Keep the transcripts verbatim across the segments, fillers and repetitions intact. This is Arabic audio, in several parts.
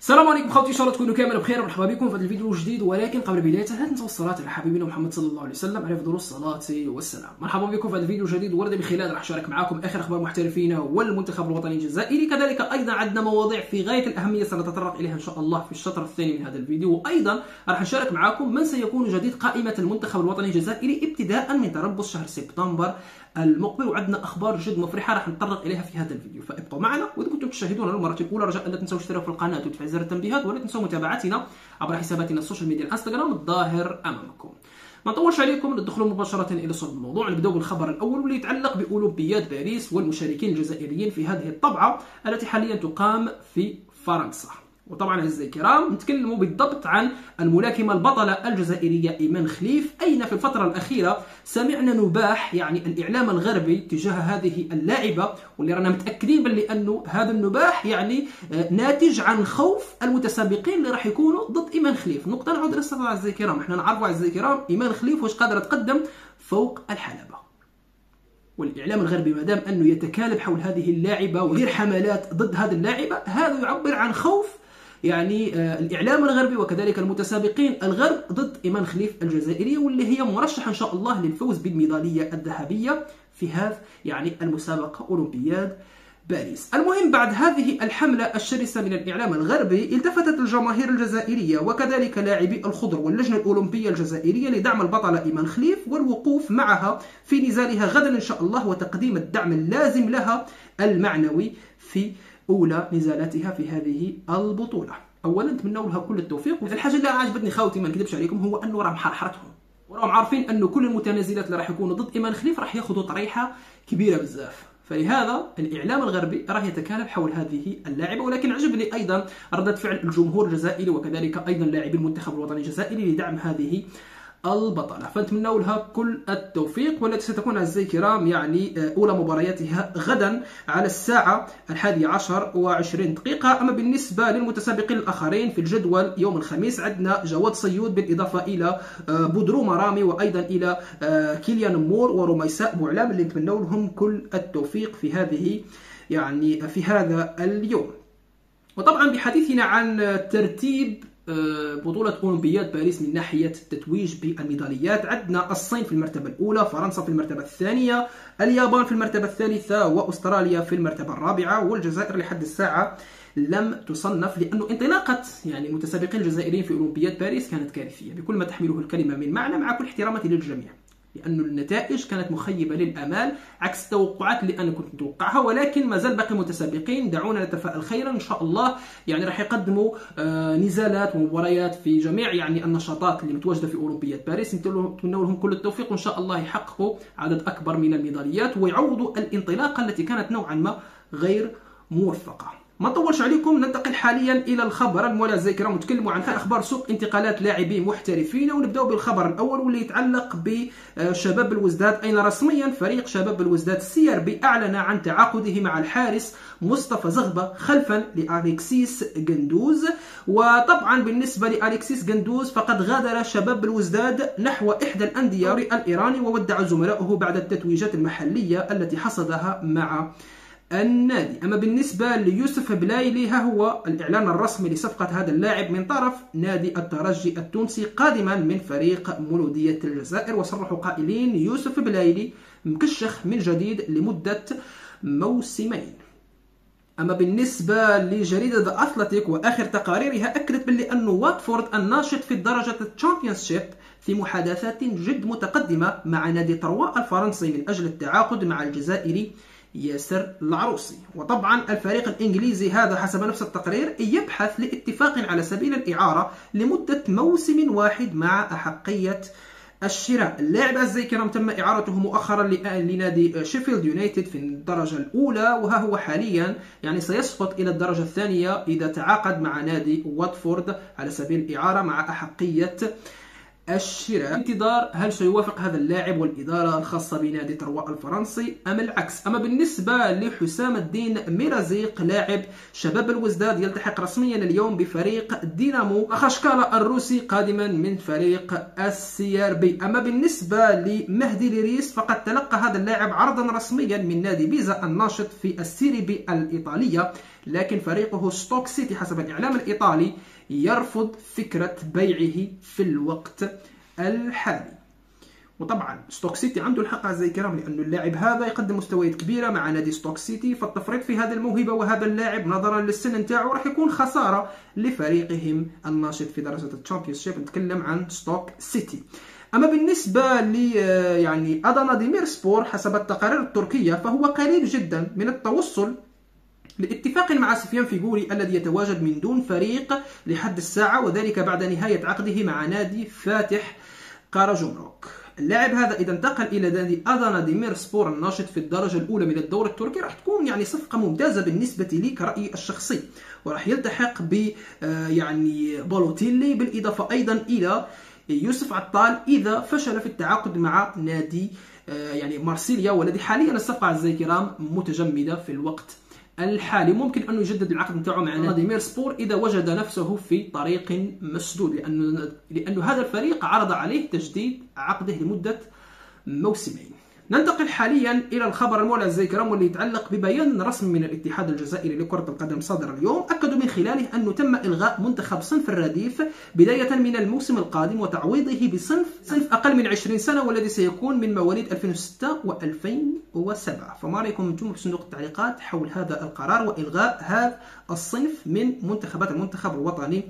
السلام عليكم خوتي، ان شاء الله تكونوا كامل بخير. مرحبا بكم في هذا الفيديو الجديد، ولكن قبل بدايته هات نتوسل الصلاه على حبيبنا محمد صلى الله عليه وسلم عليه فضل الصلاه والسلام. مرحبا بكم في هذا الفيديو الجديد، ورد من خلاله راح نشارك معاكم اخر اخبار المحترفين والمنتخب الوطني الجزائري، كذلك ايضا عندنا مواضيع في غايه الاهميه سنتطرق اليها ان شاء الله في الشطر الثاني من هذا الفيديو، وايضا راح نشارك معاكم من سيكون جديد قائمه المنتخب الوطني الجزائري ابتداء من تربص شهر سبتمبر المقبل، وعندنا اخبار جد مفرحه راح نتطرق اليها في هذا الفيديو، فابقوا معنا. واذا كنتم تشاهدون للمره الاولى رجاء لا تنسوا الاشتراك في القناه وتفعيل زر التنبيهات، ولا تنسوا متابعتنا عبر حساباتنا السوشيال ميديا الانستغرام الظاهر امامكم. ما نطولش عليكم، ندخلوا مباشره الى صلب الموضوع. نبداو بالخبر الاول واللي يتعلق باولمبياد باريس والمشاركين الجزائريين في هذه الطبعه التي حاليا تقام في فرنسا. وطبعا اعزائي الكرام نتكلموا بالضبط عن الملاكمه البطله الجزائريه ايمان خليف، اين في الفتره الاخيره سمعنا نباح يعني الاعلام الغربي تجاه هذه اللاعبه، واللي رانا متاكدين باللي انه هذا النباح يعني ناتج عن خوف المتسابقين اللي راح يكونوا ضد ايمان خليف. نقطه نعود للسطر اعزائي الكرام، احنا نعرفوا اعزائي الكرام ايمان خليف واش قادره تقدم فوق الحلبه، والاعلام الغربي ما دام انه يتكالب حول هذه اللاعبه ويدير حملات ضد هذه اللاعبه، هذا يعبر عن خوف يعني الاعلام الغربي وكذلك المتسابقين الغرب ضد ايمان خليف الجزائريه، واللي هي مرشحه ان شاء الله للفوز بالميداليه الذهبيه في هذا يعني المسابقه اولمبياد باريس. المهم بعد هذه الحمله الشرسه من الاعلام الغربي التفتت الجماهير الجزائريه وكذلك لاعبي الخضر واللجنه الاولمبيه الجزائريه لدعم البطله ايمان خليف والوقوف معها في نزالها غدا ان شاء الله، وتقديم الدعم اللازم لها المعنوي في أولى نزالاتها في هذه البطولة. أولا نتمنوا لها كل التوفيق. الحاجة اللي عجبتني خاوتي ما نكذبش عليكم هو أنه راه محرحرتهم، وراهم عارفين أنه كل المتنازلات اللي راح يكونوا ضد إيمان خليف راح ياخذوا طريحة كبيرة بزاف، فلهذا الإعلام الغربي راه يتكالب حول هذه اللاعبة. ولكن عجبني أيضا ردة فعل الجمهور الجزائري وكذلك أيضا لاعبي المنتخب الوطني الجزائري لدعم هذه البطلة، فنتمنوا لها كل التوفيق، والتي ستكون أعزائي الكرام يعني أولى مبارياتها غدا على الساعة الحادية عشر وعشرين دقيقة. أما بالنسبة للمتسابقين الآخرين في الجدول يوم الخميس عندنا جواد صيود بالإضافة إلى بودروم رامي وأيضا إلى كيليان مور ورميساء بوعلام، اللي نتمنوا لهم كل التوفيق في هذه يعني في هذا اليوم. وطبعا بحديثنا عن ترتيب بطولة أولمبياد باريس من ناحية التتويج بالميداليات، عندنا الصين في المرتبة الأولى، فرنسا في المرتبة الثانية، اليابان في المرتبة الثالثة، وأستراليا في المرتبة الرابعة، والجزائر لحد الساعة لم تصنف، لأنه انطلاقة يعني المتسابقين الجزائريين في أولمبياد باريس كانت كارثية بكل ما تحمله الكلمة من معنى، مع كل احتراماتي للجميع، لأن النتائج كانت مخيبة للأمال عكس التوقعات اللي أنا كنت متوقعها، ولكن ما زال باقي متسابقين، دعونا نتفائل خيرا إن شاء الله، يعني راح يقدموا نزالات ومباريات في جميع يعني النشاطات اللي متواجدة في أولمبياد باريس، نتمنوا لهم كل التوفيق وإن شاء الله يحققوا عدد أكبر من الميداليات ويعوضوا الانطلاقة التي كانت نوعا ما غير موفقة. ما نطولش عليكم، ننتقل حاليا الى الخبر المولى اعزائي الكرام، نتكلموا عن اخبار سوق انتقالات لاعبين محترفين، ونبداو بالخبر الاول واللي يتعلق بشباب الوزداد، اين رسميا فريق شباب الوزداد السي ار بي اعلن عن تعاقده مع الحارس مصطفى زغبة خلفا لاليكسيس غندوز. وطبعا بالنسبه لاليكسيس غندوز فقد غادر شباب الوزداد نحو احدى الانديه الايراني، وودع زملائه بعد التتويجات المحليه التي حصدها مع النادي. أما بالنسبة ليوسف بلايلي ها هو الإعلان الرسمي لصفقة هذا اللاعب من طرف نادي الترجي التونسي قادما من فريق مولودية الجزائر، وصرحوا قائلين يوسف بلايلي مكشخ من جديد لمدة موسمين. أما بالنسبة لجريدة ذا أثلتيك وآخر تقاريرها أكدت باللي أن واتفورد الناشط في درجة الشامبيونشيب في محادثات جد متقدمة مع نادي تروا الفرنسي من أجل التعاقد مع الجزائري ياسر العروسي. وطبعا الفريق الانجليزي هذا حسب نفس التقرير يبحث لاتفاق على سبيل الاعاره لمده موسم واحد مع احقيه الشراء. اللاعب اعزائي الكرام تم اعارته مؤخرا لنادي شيفيلد يونايتد في الدرجه الاولى، وها هو حاليا يعني سيسقط الى الدرجه الثانيه اذا تعاقد مع نادي واتفورد على سبيل الاعاره مع احقيه الشراء. انتظار هل سيوافق هذا اللاعب والإدارة الخاصة بنادي تروا الفرنسي أم العكس. أما بالنسبة لحسام الدين ميرازيق لاعب شباب الوزداد يلتحق رسميا اليوم بفريق دينامو خشكالة الروسي قادما من فريق السي ار بي. أما بالنسبة لمهدي ليريس فقد تلقى هذا اللاعب عرضا رسميا من نادي بيزا الناشط في السيري بي الإيطالية لكن فريقه ستوك سيتي حسب الإعلام الإيطالي يرفض فكرة بيعه في الوقت الحالي. وطبعا ستوك سيتي عنده الحق أعزائي الكرام، لأن اللاعب هذا يقدم مستويات كبيرة مع نادي ستوك سيتي، فالتفريط في هذا الموهبة وهذا اللاعب نظرا للسن نتاعو راح يكون خسارة لفريقهم الناشط في درجة الشامبيونشيب. نتكلم عن ستوك سيتي. أما بالنسبة لي يعني أدانا ديميرسبور حسب التقارير التركية فهو قريب جدا من التوصل لاتفاق مع سفيان فيغوري الذي يتواجد من دون فريق لحد الساعة، وذلك بعد نهاية عقده مع نادي فاتح قراجمروك. اللاعب هذا إذا انتقل إلى نادي أدانا ديميرسبور الناشط في الدرجة الأولى من الدور التركي راح تكون يعني صفقة ممتازة بالنسبة لي كرأيي الشخصي، وراح يلتحق ب يعني بالوتيلي، بالإضافة أيضا إلى يوسف عطال إذا فشل في التعاقد مع نادي يعني مارسيليا، والذي حاليا الصفقة أعزائي الكرام متجمدة في الوقت الحالي. ممكن أنه يجدد العقد نتاعو مع نادي ديميرسبور إذا وجد نفسه في طريق مسدود، لأنه لأنه هذا الفريق عرض عليه تجديد عقده لمدة موسمين. ننتقل حاليا إلى الخبر المولع أعزائي الكرام واللي يتعلق ببيان رسمي من الاتحاد الجزائري لكرة القدم صدر اليوم، أكدوا من خلاله أنه تم إلغاء منتخب صنف الرديف بداية من الموسم القادم وتعويضه بصنف صنف أقل من عشرين سنة والذي سيكون من مواليد ألفين وستة وألفين وسبعة. فما رأيكم أنتم في صندوق التعليقات حول هذا القرار وإلغاء هذا الصنف من منتخبات المنتخب الوطني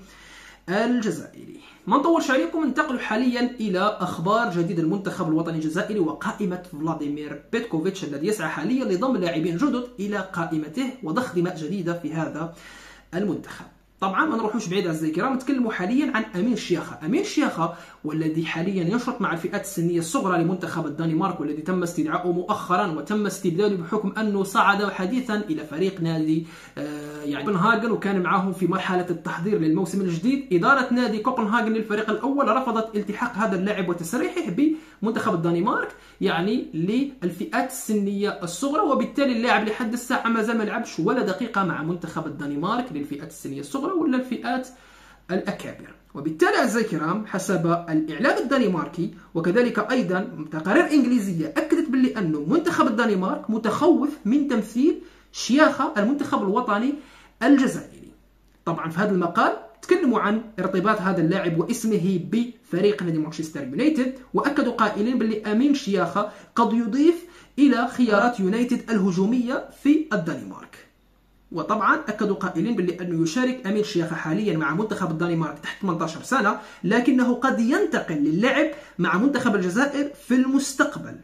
الجزائري؟ ما نطولش عليكم، ننتقل حاليا الى اخبار جديد المنتخب الوطني الجزائري وقائمه فلاديمير بيتكوفيتش الذي يسعى حاليا لضم لاعبين جدد الى قائمته وضخ دماء جديده في هذا المنتخب. طبعا ما نروحوش بعيد اعزائي الكرام، نتكلموا حاليا عن امين شياخه، امين شياخه والذي حاليا ينشط مع الفئات السنيه الصغرى لمنتخب الدنمارك والذي تم استدعائه مؤخرا وتم استبداله بحكم انه صعد حديثا الى فريق نادي آه يعني كوبنهاغن وكان معاهم في مرحله التحضير للموسم الجديد. اداره نادي كوبنهاغن للفريق الاول رفضت التحاق هذا اللاعب وتسريحه بمنتخب الدنمارك يعني للفئات السنيه الصغرى، وبالتالي اللاعب لحد الساعه مازال ما لعبش ولا دقيقه مع منتخب الدنمارك للفئات السنيه الصغرى ولا الفئات الأكابر. وبالتالي أعزائي الكرام حسب الإعلام الدنماركي وكذلك أيضا تقارير إنجليزية أكدت باللي أنه منتخب الدنمارك متخوف من تمثيل شياخة المنتخب الوطني الجزائري. طبعا في هذا المقال تكلموا عن ارتباط هذا اللاعب واسمه بفريق نادي مانشستر يونايتد، وأكدوا قائلين باللي أمين شياخة قد يضيف إلى خيارات يونايتد الهجومية في الدنمارك. وطبعا اكدوا قائلين باللي انه يشارك امين شياخه حاليا مع منتخب الدنمارك تحت ثمانية عشر سنه، لكنه قد ينتقل للعب مع منتخب الجزائر في المستقبل،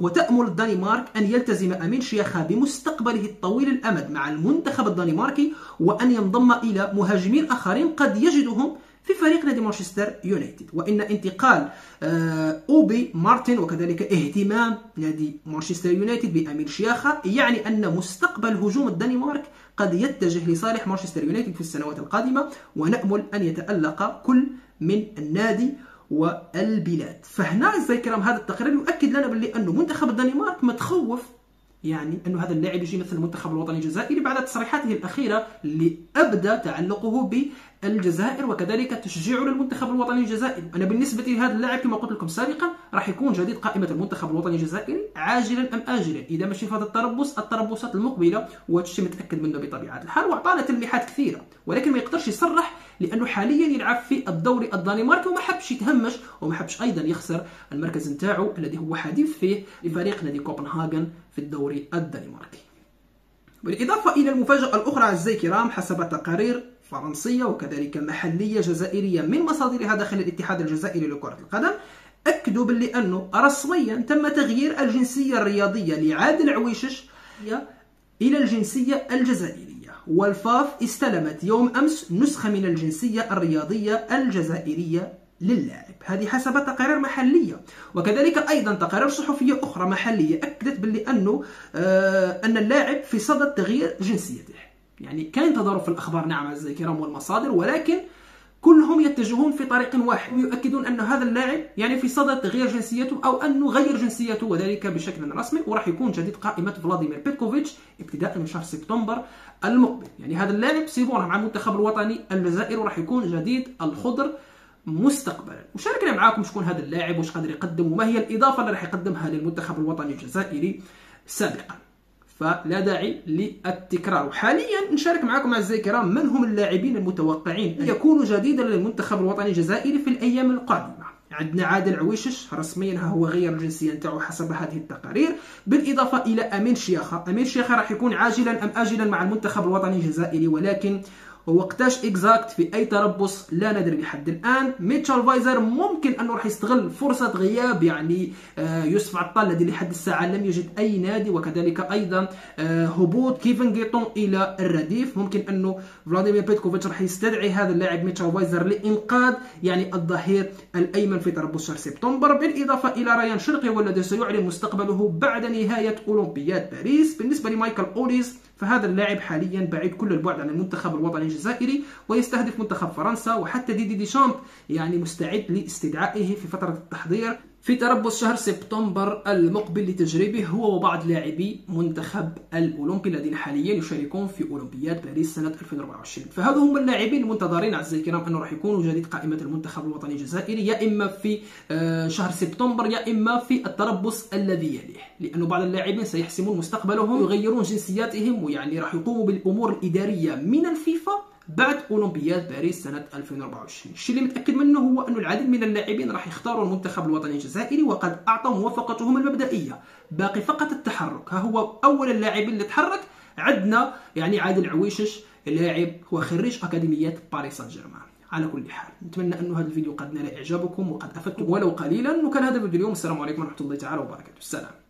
وتامل الدنمارك ان يلتزم امين شياخه بمستقبله الطويل الامد مع المنتخب الدنماركي وان ينضم الى مهاجمين اخرين قد يجدهم في فريق نادي مانشستر يونايتد. وان انتقال اوبي مارتن وكذلك اهتمام نادي مانشستر يونايتد بامين شياخه يعني ان مستقبل هجوم الدنمارك قد يتجه لصالح مانشستر يونايتد في السنوات القادمه، ونامل ان يتالق كل من النادي والبلاد. فهنا اعزائي الكرام هذا التقرير يؤكد لنا باللي انه منتخب الدنمارك متخوف يعني انه هذا اللاعب يجي مثل المنتخب الوطني الجزائري بعد تصريحاته الاخيره اللي ابدى تعلقه بالجزائر وكذلك تشجيعه للمنتخب الوطني الجزائري. انا بالنسبه لهذا اللاعب كما قلت لكم سابقا راح يكون جديد قائمه المنتخب الوطني الجزائري عاجلا ام اجلا، اذا ماشي في هذا التربص التربصات المقبله، وهذا الشيء متاكد منه بطبيعه الحال. واعطانا تلميحات كثيره ولكن ما يقدرش يصرح لانه حاليا يلعب في الدوري الدنماركي وما حبش يتهمش وما حبش ايضا يخسر المركز نتاعو الذي هو حديث فيه لفريق نادي كوبنهاغن في الدوري الدنماركي. بالاضافه الى المفاجاه الاخرى اعزائي الكرام حسب تقارير فرنسيه وكذلك محليه جزائريه من مصادرها داخل الاتحاد الجزائري لكره القدم، اكدوا باللي انه رسميا تم تغيير الجنسيه الرياضيه لعادل عويشش الى الجنسيه الجزائريه، والفاف استلمت يوم أمس نسخة من الجنسية الرياضية الجزائرية للاعب، هذه حسب تقارير محلية. وكذلك أيضا تقارير صحفية أخرى محلية أكدت باللي أنه آه أن اللاعب في صدد تغيير جنسيته. يعني كان تضارب في الأخبار نعم أعزائي الكرام والمصادر، ولكن كلهم يتجهون في طريق واحد ويؤكدون أن هذا اللاعب يعني في صدد تغيير جنسيته أو أنه غير جنسيته وذلك بشكل رسمي، وراح يكون جديد قائمة فلاديمير بيتكوفيتش ابتداء من شهر سبتمبر المقبل. يعني هذا اللاعب سيبون مع المنتخب الوطني الجزائري وراح يكون جديد الخضر مستقبلا. وشاركنا معاكم شكون هذا اللاعب واش قادر يقدم وما هي الإضافة اللي راح يقدمها للمنتخب الوطني الجزائري سابقا. فلا داعي للتكرار. وحاليا نشارك معكم اعزائي الكرام من هم اللاعبين المتوقعين يكونوا جديدا للمنتخب الوطني الجزائري في الايام القادمه. عندنا عادل عويشش رسميا ها هو غير الجنسيه نتاعو حسب هذه التقارير، بالاضافه الى امين شياخه. امين شياخه راح يكون عاجلا ام اجلا مع المنتخب الوطني الجزائري، ولكن وقتاش اكزاكت في اي تربص لا ندري لحد الان. ميتشل فايزر ممكن انه راح يستغل فرصه غياب يعني يوسف عطال الذي لحد الساعه لم يجد اي نادي، وكذلك ايضا هبوط كيفن غيطون الى الرديف. ممكن انه فلاديمير بيتكوفيتش راح يستدعي هذا اللاعب ميتشل فايزر لانقاذ يعني الظهير الايمن في تربص شهر سبتمبر، بالاضافه الى ريان شرقي والذي سيعلن مستقبله بعد نهايه اولمبياد باريس. بالنسبه لمايكل اوليس فهذا اللاعب حاليا بعيد كل البعد عن المنتخب الوطني الجزائري ويستهدف منتخب فرنسا، وحتى ديدي ديشامب يعني مستعد لاستدعائه في فترة التحضير في تربص شهر سبتمبر المقبل لتجربه هو وبعض لاعبي منتخب الاولمبي الذين حاليا يشاركون في اولمبياد باريس سنه ألفين وأربعة وعشرين. فهذو هما اللاعبين المنتظرين اعزائي الكرام انه راح يكونوا جديد قائمه المنتخب الوطني الجزائري، يا اما في شهر سبتمبر يا اما في التربص الذي يليه، لانه بعض اللاعبين سيحسمون مستقبلهم ويغيرون جنسياتهم، ويعني راح يقوموا بالامور الاداريه من الفيفا بعد اولمبياد باريس سنه ألفين وأربعة وعشرين. الشيء اللي متاكد منه هو انه العديد من اللاعبين راح يختاروا المنتخب الوطني الجزائري وقد اعطوا موافقتهم المبدئيه، باقي فقط التحرك. ها هو اول اللاعبين اللي تحرك عندنا يعني عادل عويشش، اللاعب هو خريج اكاديميه باريس سان جيرمان. على كل حال نتمنى انه هذا الفيديو قد نال اعجابكم وقد افدتكم ولو قليلا، وكان هذا الفيديو اليوم. السلام عليكم ورحمه الله تعالى وبركاته. السلام.